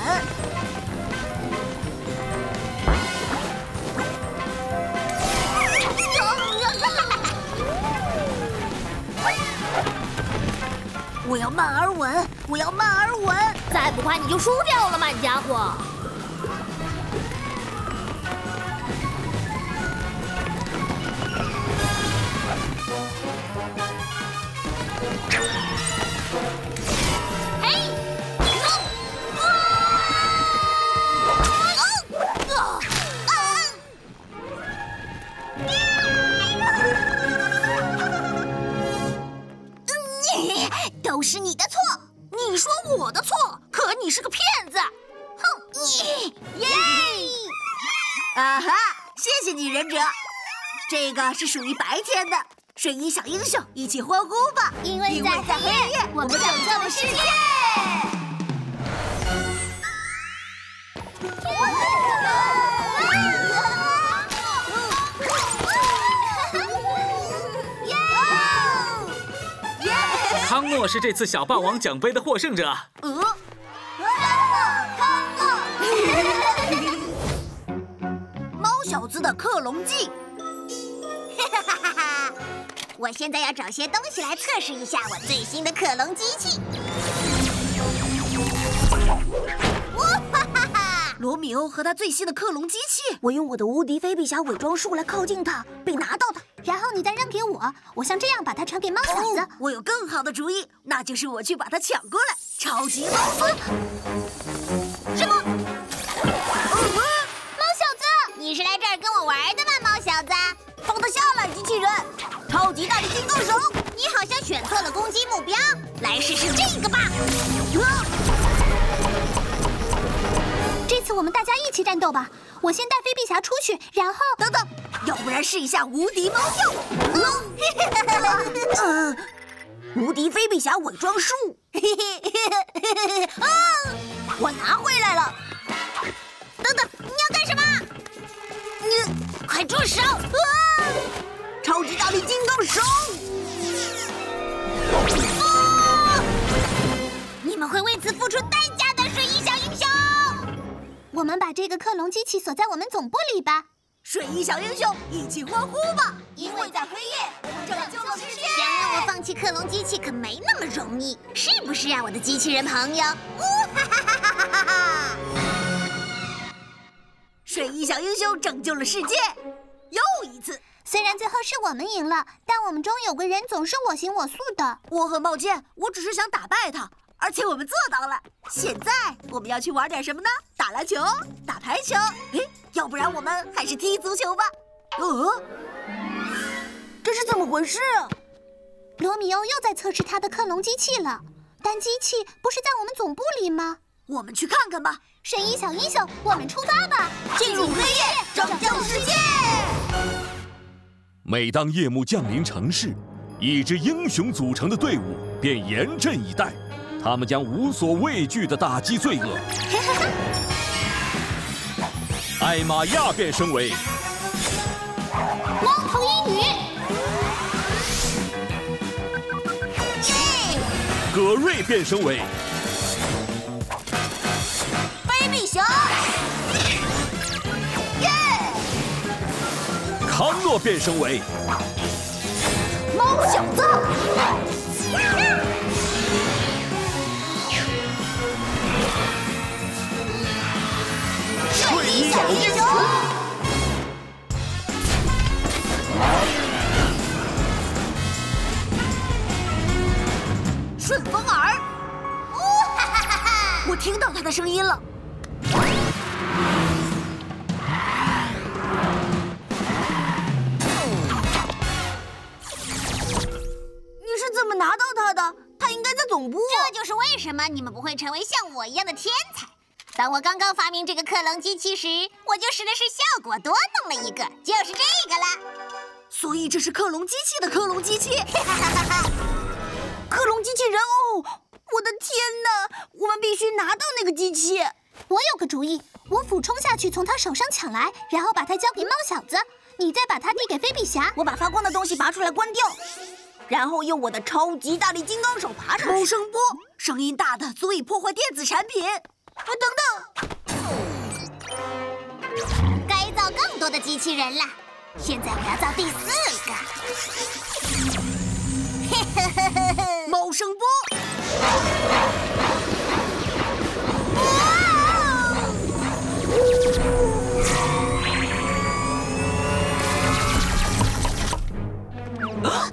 我要慢而稳，我要慢而稳。再不快你就输掉了，慢家伙。都是你的错！你说我的错，可你是个骗子！哼！你耶！啊哈！谢谢你，忍者。这个是属于白天的。水翼小英雄，一起欢呼吧！因为在黑夜，我们拯救了世界。康诺是这次小霸王奖杯的获胜者。康诺，猫小子的克隆技。哈哈哈哈！我现在要找些东西来测试一下我最新的克隆机器。哇哈哈哈！罗密欧和他最新的克隆机器。我用我的无敌飞臂侠伪装术来靠近他，并拿到他。 然后你再扔给我，我像这样把它传给猫小子。哦、我有更好的主意，那就是我去把它抢过来，超级猫速！什么？猫小子，你是来这儿跟我玩的吗？猫小子，放他下来，机器人！超级大力金刚手，你好像选错了攻击目标，来试试这个吧。这次我们大家一起战斗吧。 我先带飞臂侠出去，然后等等，要不然试一下无敌猫跳。无敌飞臂侠伪装术，啊！我拿回来了。等等，你要干什么？你快住手！啊！超级大力金刚手！啊！们会为此付出代价的，水翼小英雄。我们把这个克隆机器锁在我们总部里吧。水翼小英雄，一起欢呼吧！因为在黑夜，我们拯救了世界。想让我放弃克隆机器，可没那么容易，是不是啊，我的机器人朋友？哈！水翼小英雄拯救了世界，又一次。 虽然最后是我们赢了，但我们中有个人总是我行我素的。我很抱歉，我只是想打败他，而且我们做到了。现在我们要去玩点什么呢？打篮球，打排球，诶，要不然我们还是踢足球吧。这是怎么回事？罗密欧又在测试他的克隆机器了，但机器不是在我们总部里吗？我们去看看吧。水翼小英雄，我们出发吧，进入黑夜，拯救世界。 每当夜幕降临城市，一支英雄组成的队伍便严阵以待，他们将无所畏惧地打击罪恶。艾玛亚变身为猫头鹰女，葛瑞变身为卑臂熊。 康诺变身为猫小子，睡衣小英雄，顺风耳，我听到他的声音了。 拿到他的，他应该在总部。这就是为什么你们不会成为像我一样的天才。当我刚刚发明这个克隆机器时，我就试了试效果，多弄了一个，就是这个了。所以这是克隆机器的克隆机器。克隆机器人偶，我的天哪！我们必须拿到那个机器。我有个主意，我俯冲下去，从他手上抢来，然后把它交给猫小子，你再把它递给飞比侠。我把发光的东西拔出来，关掉。 然后用我的超级大力金刚手爬上去。超声波，声音大的足以破坏电子产品。等等，该造更多的机器人了。现在我要造第四个。猫声波。啊！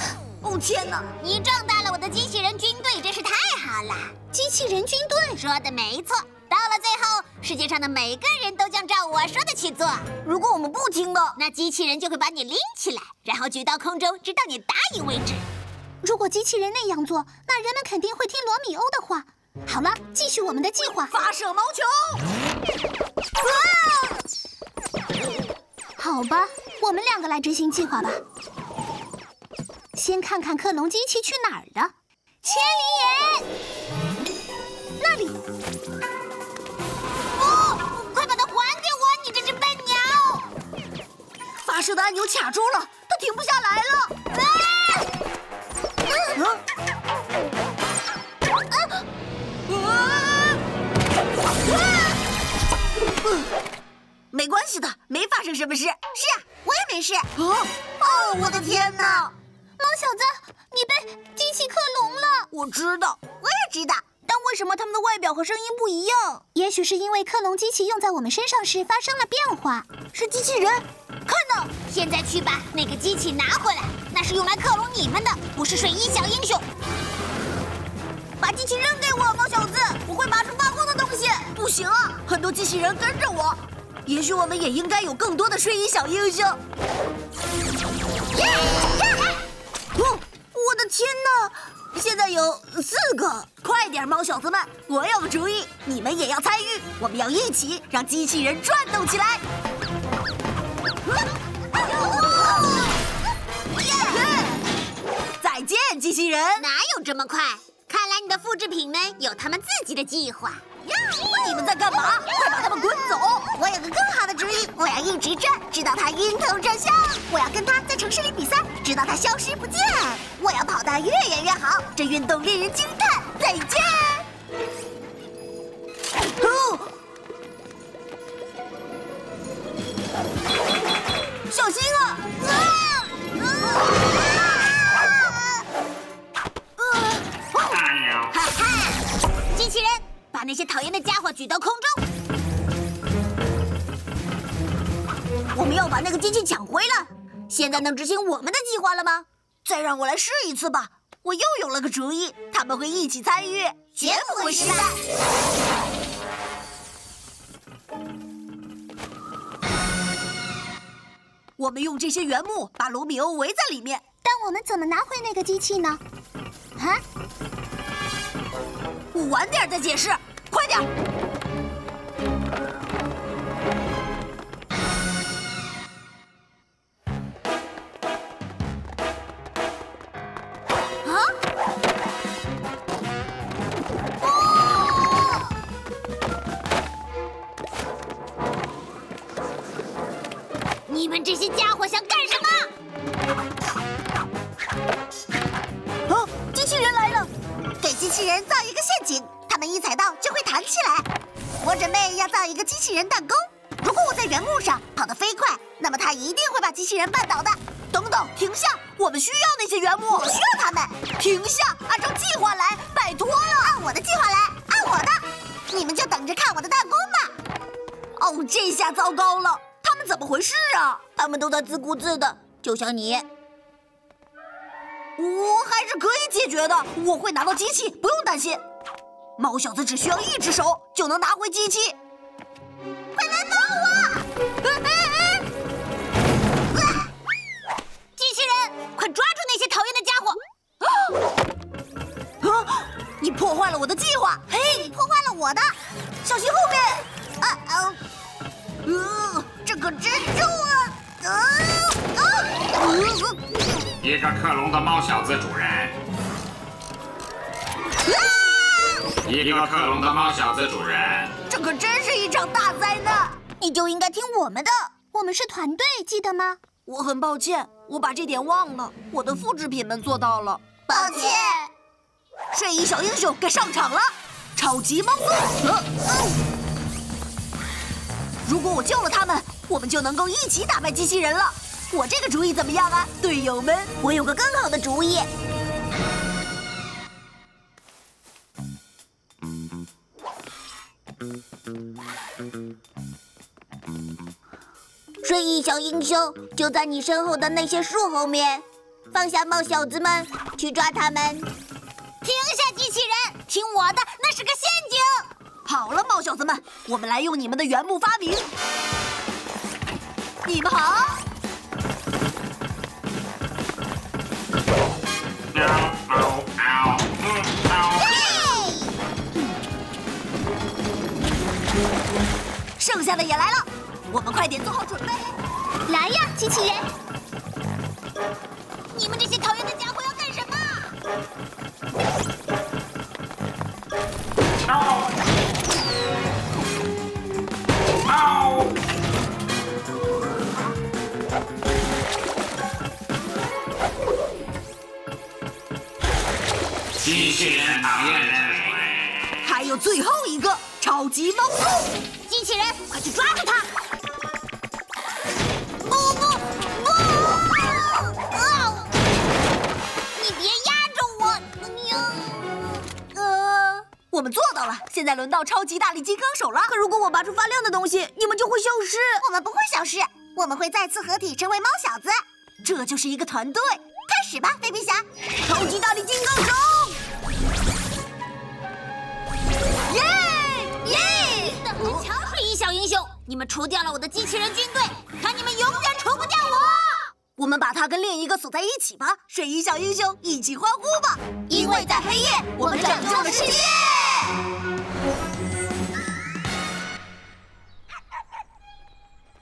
哦天哪！你壮大了我的机器人军队，真是太好了！机器人军队说的没错。到了最后，世界上的每个人都将照我说的去做。如果我们不听了，那机器人就会把你拎起来，然后举到空中，直到你答应为止。如果机器人那样做，那人们肯定会听罗密欧的话。好了，继续我们的计划。发射毛球！好吧，我们两个来执行计划吧。 先看看克隆机器去哪儿了？千里眼，那里。不，快把它还给我！你这只笨鸟！发射的按钮卡住了，它停不下来了。没关系的，没发生什么事。是啊，我也没事。哦，我的天哪！ 猫小子，你被机器克隆了！我知道，我也知道，但为什么它们的外表和声音不一样？也许是因为克隆机器用在我们身上时发生了变化。是机器人，看到！现在去把那个机器拿回来，那是用来克隆你们的，不是水翼小英雄。把机器扔给我，猫小子，我会拔出发光的东西。不行啊，很多机器人跟着我。也许我们也应该有更多的水翼小英雄。我的天哪！现在有四个，快点，猫小子们！我有个主意，你们也要参与，我们要一起让机器人转动起来。再见，机器人！哪有这么快？看来你的复制品们有他们自己的计划。你们在干嘛？快把他们滚走！我有个更好的主意，我要一直转，直到他晕头转向。我要跟他在城市里比赛，直到他消失不见。我要跑得越远越好，这运动令人惊叹。再见。小心啊！哈哈！机器人，把那些讨厌的家伙举到空中。我们要把那个机器抢回来。现在能执行我们的计划了吗？再让我来试一次吧。我又有了个主意，他们会一起参与柬埔寨时代。 我们用这些原木把罗密欧围在里面，但我们怎么拿回那个机器呢？啊！我晚点再解释，快点！啊！哦！你们这些家伙想干什么？哦，机器人来了！给机器人造一个陷阱，他们一踩到就会弹起来。我准备要造一个机器人弹弓，如果我在原木上跑得飞快，那么它一定会把机器人绊倒的。等等，停下！我们需要那些原木，我需要他们。停下，按照计划来，拜托了！按我的计划来，按我的，你们就等着看我的弹弓吧。哦，这下糟糕了。 他们怎么回事啊？他们都在自顾自的，就像你。我还是可以解决的，我会拿到机器，不用担心。猫小子只需要一只手就能拿回机器。快来帮我！机器人，快抓住那些讨厌的家伙！啊！你破坏了我的计划！嘿，你破坏了我的，小心后面！啊啊！ 这个蜘蛛一个克隆的猫小子主人，一个克隆的猫小子主人，这可真是一场大灾难！你就应该听我们的，我们是团队，记得吗？我很抱歉，我把这点忘了。我的复制品们做到了，抱歉。睡衣小英雄该上场了，超级猫哥。如果我救了他们，我们就能够一起打败机器人了。我这个主意怎么样啊，队友们？我有个更好的主意。睡衣小英雄，就在你身后的那些树后面，放下冒小子们，去抓他们。停下，机器人，听我的，那是个陷阱。 好了，猫小子们，我们来用你们的原木发明。你们好。剩下的也来了，我们快点做好准备。来呀，机器人！你们这些讨厌的家伙要干什么？ 机器人讨厌人类，还有最后一个超级猫狗。机器人，快去抓住它！不！啊！你别压着我！我们做到了，现在轮到超级大力金刚手了。可如果我拔出发亮的东西，你们就会消失。我们不会消失，我们会再次合体成为猫小子。这就是一个团队。开始吧，飞皮侠！超级大力金刚手！ 瞧，睡衣小英雄，你们除掉了我的机器人军队，看你们永远除不掉我！我们把它跟另一个锁在一起吧，睡衣小英雄，一起欢呼吧！因为在黑夜，我们拯救了世界。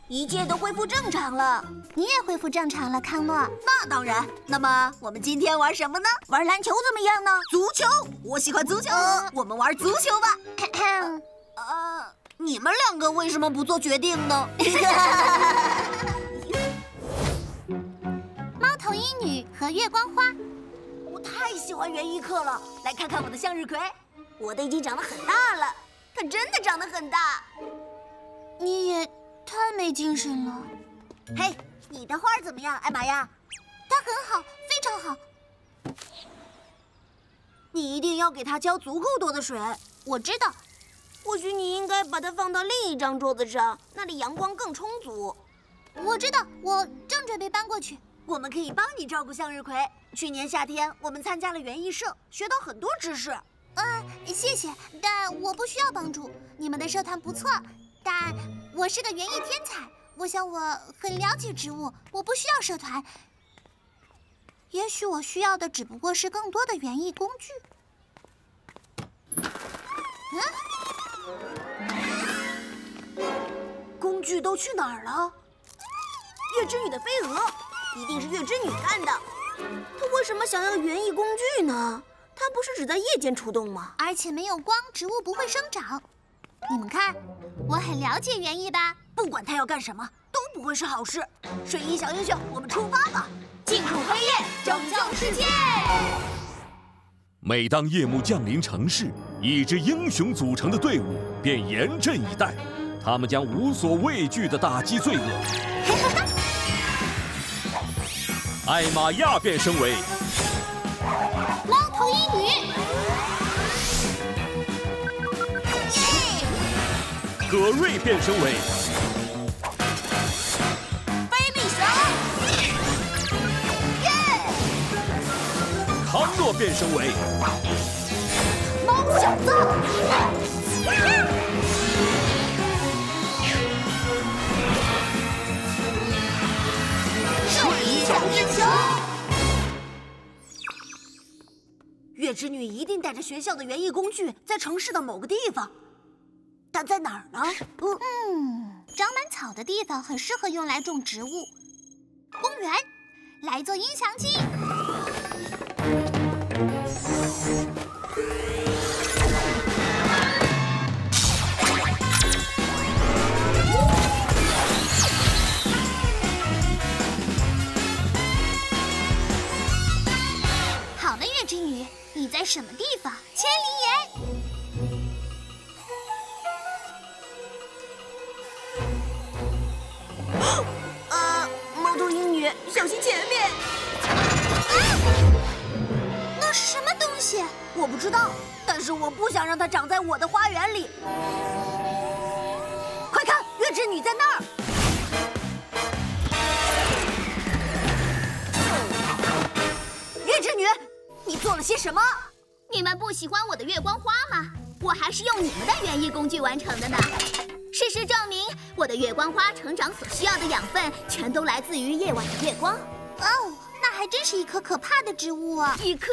一切都恢复正常了，你也恢复正常了，康诺。那当然。那么我们今天玩什么呢？玩篮球怎么样呢？足球，我喜欢足球。我们玩足球吧。你们两个为什么不做决定呢？猫头鹰女和月光花，我太喜欢园艺课了。来看看我的向日葵，我的已经长得很大了，它真的长得很大。你也太没精神了。嘿，你的花怎么样，艾玛呀？它很好，非常好。你一定要给它浇足够多的水。我知道。或许你应该把它放到另一张桌子上，那里阳光更充足。我知道，我正准备搬过去。我们可以帮你照顾向日葵。去年夏天，我们参加了园艺社，学到很多知识。谢谢，但我不需要帮助。你们的社团不错，但我是个园艺天才。 我想我很了解植物，我不需要社团。也许我需要的只不过是更多的园艺工具。工具都去哪儿了？月之女的飞蛾，一定是月之女干的。她为什么想要园艺工具呢？它不是只在夜间出动吗？而且没有光，植物不会生长。你们看，我很了解园艺吧。 不管他要干什么，都不会是好事。水翼小英雄，我们出发吧！进入黑夜，拯救世界。每当夜幕降临城市，一支英雄组成的队伍便严阵以待，他们将无所畏惧地打击罪恶。艾玛亚变身为猫头鹰女，葛瑞变身为。 康诺变身为猫小子，睡衣小英雄。月之女一定带着学校的园艺工具，在城市的某个地方，但在哪儿呢？长满草的地方很适合用来种植物。公园，来做音响机。 好了，月之女，你在什么地方？千里眼。猫头鹰女，小心前面！啊 什么东西？我不知道，但是我不想让它长在我的花园里。快看，月之女在那儿！月之女，你做了些什么？你们不喜欢我的月光花吗？我还是用你们的园艺工具完成的呢。事实证明，我的月光花成长所需要的养分，全都来自于夜晚的月光。哦，那还真是一棵可怕的植物啊！一棵。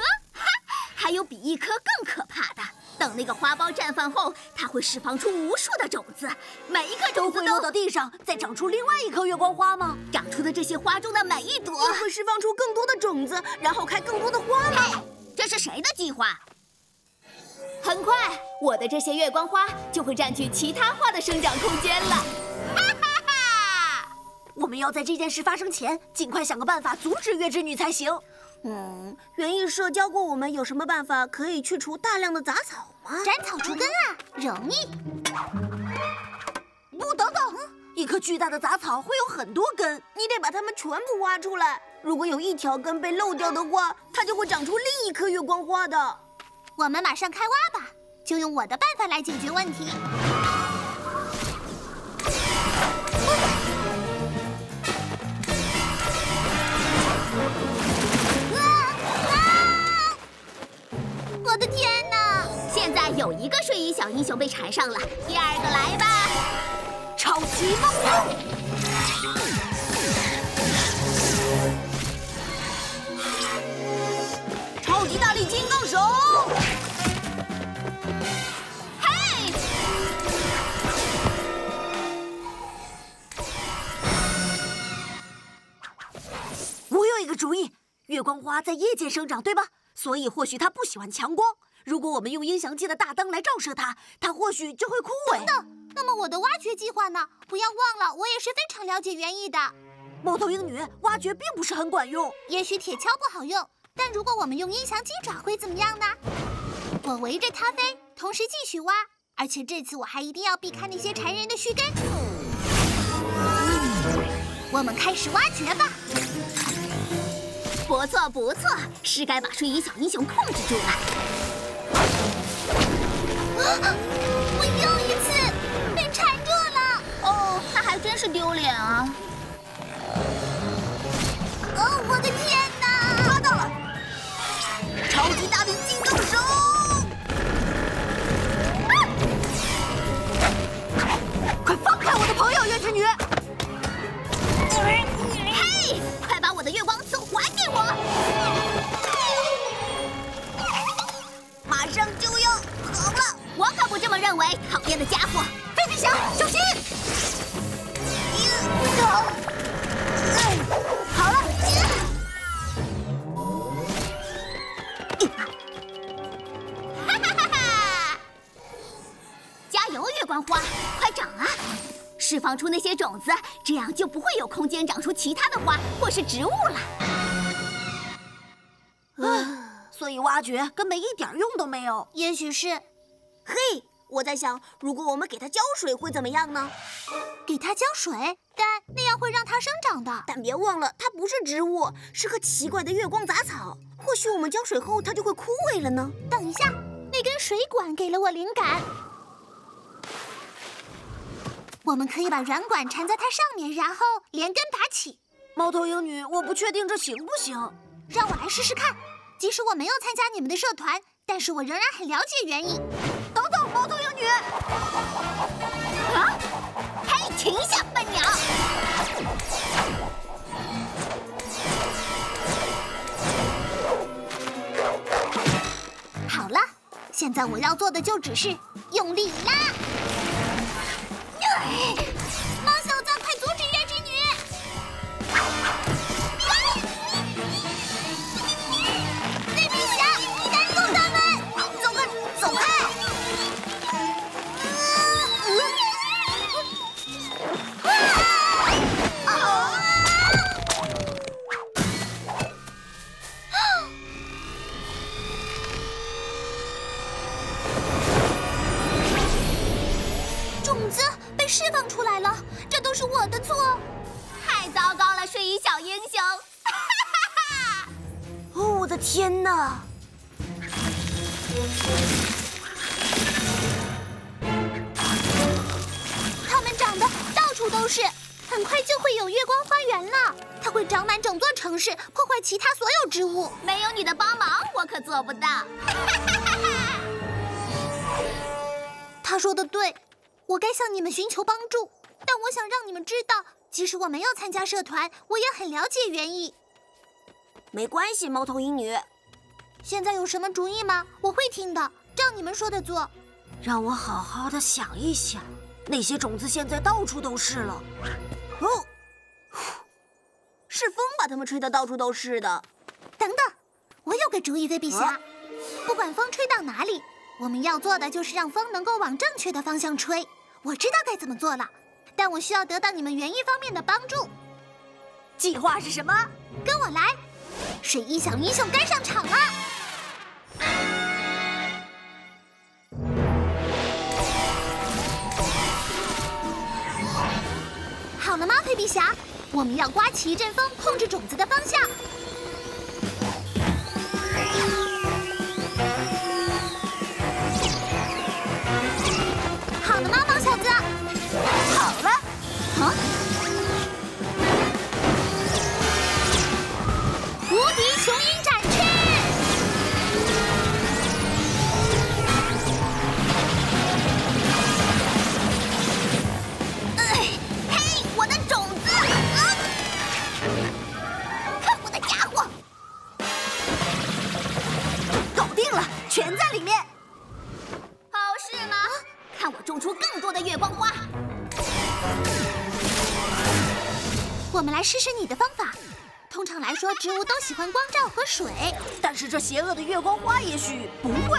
还有比一颗更可怕的。等那个花苞绽放后，它会释放出无数的种子，每一颗种子都会落到地上，再长出另外一颗月光花吗？长出的这些花中的每一朵会释放出更多的种子，然后开更多的花吗？嘿，这是谁的计划？很快，我的这些月光花就会占据其他花的生长空间了。哈哈哈！我们要在这件事发生前，尽快想个办法阻止月之女才行。 园艺社教过我们有什么办法可以去除大量的杂草吗？斩草除根啊，容易。不，等等，一棵巨大的杂草会有很多根，你得把它们全部挖出来。如果有一条根被漏掉的话，它就会长出另一颗月光花的。我们马上开挖吧，就用我的办法来解决问题。 我的天哪！现在有一个睡衣小英雄被缠上了，第二个来吧，超级梦龙，超级大力金刚手，嘿！我有一个主意，月光花在夜间生长，对吧？ 所以，或许它不喜欢强光。如果我们用音响机的大灯来照射它，它或许就会枯萎。等等，那么我的挖掘计划呢？不要忘了，我也是非常了解园艺的。猫头鹰女，挖掘并不是很管用。也许铁锹不好用，但如果我们用音响机爪会怎么样呢？我围着它飞，同时继续挖，而且这次我还一定要避开那些缠人的须根。我们开始挖掘吧。不错不错，是该把睡衣小英雄控制住了。啊！我又一次被缠住了。哦，那还真是丢脸啊。哦，我的天哪！抓到了！超级大力金刚手。 朋友，月之女，嘿，快把我的月光球还给我！马上就要好了，我可不这么认为，讨厌的家伙！飞飞侠，小心！好了，哈哈哈哈！加油，月光花，快长啊！ 释放出那些种子，这样就不会有空间长出其他的花或是植物了。啊，所以挖掘根本一点用都没有。也许是，嘿，我在想，如果我们给它浇水会怎么样呢？给它浇水，但那样会让它生长的。但别忘了，它不是植物，是个奇怪的月光杂草。或许我们浇水后，它就会枯萎了呢。等一下，那根水管给了我灵感。 我们可以把软管缠在它上面，然后连根拔起。猫头鹰女，我不确定这行不行，让我来试试看。即使我没有参加你们的社团，但是我仍然很了解园艺。等等，猫头鹰女！啊！嘿，停下，笨鸟！好了，现在我要做的就只是用力拉。 猫小子，快阻止月之女！飞飞侠，你拦住他们！走开！种子。 释放出来了，这都是我的错，太糟糕了，睡衣小英雄！哈哈哈！哦，我的天哪！它们长得到处都是，很快就会有月光花园了，它会长满整座城市，破坏其他所有植物。没有你的帮忙，我可做不到。他说的对。 我该向你们寻求帮助，但我想让你们知道，即使我没有参加社团，我也很了解园艺。没关系，猫头鹰女。现在有什么主意吗？我会听的，照你们说的做。让我好好的想一想。那些种子现在到处都是了。哦，是风把它们吹得到处都是的。等等，我有个主意，飞陛下。啊、不管风吹到哪里，我们要做的就是让风能够往正确的方向吹。 我知道该怎么做了，但我需要得到你们园艺方面的帮助。计划是什么？跟我来！水衣小英雄该上场了。好了吗，佩比侠？我们要刮起一阵风，控制种子的方向。 好了，啊！无敌雄鹰展翅，嘿，我的种子！啊！看我的家伙，搞定了，全在里面。好事吗？看我种出更多的月光花。 我们来试试你的方法。通常来说，植物都喜欢光照和水，但是这邪恶的月光花也许不会。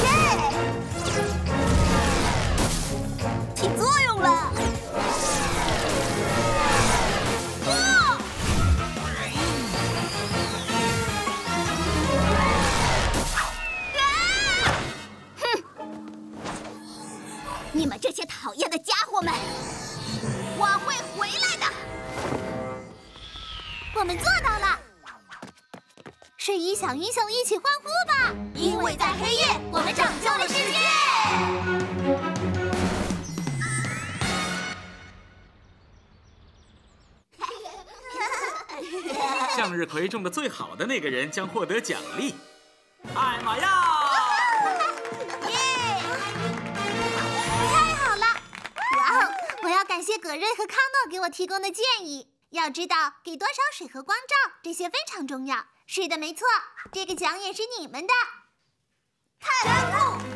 耶！起作用了！哇！ Yeah! 我们，我会回来的。我们做到了，是与小英雄一起欢呼吧！因为在黑夜，我们拯救了世界。向日葵种的最好的那个人将获得奖励。艾玛呀！ 感谢葛瑞和康诺给我提供的建议。要知道，给多少水和光照，这些非常重要。是的，没错，这个奖也是你们的。看！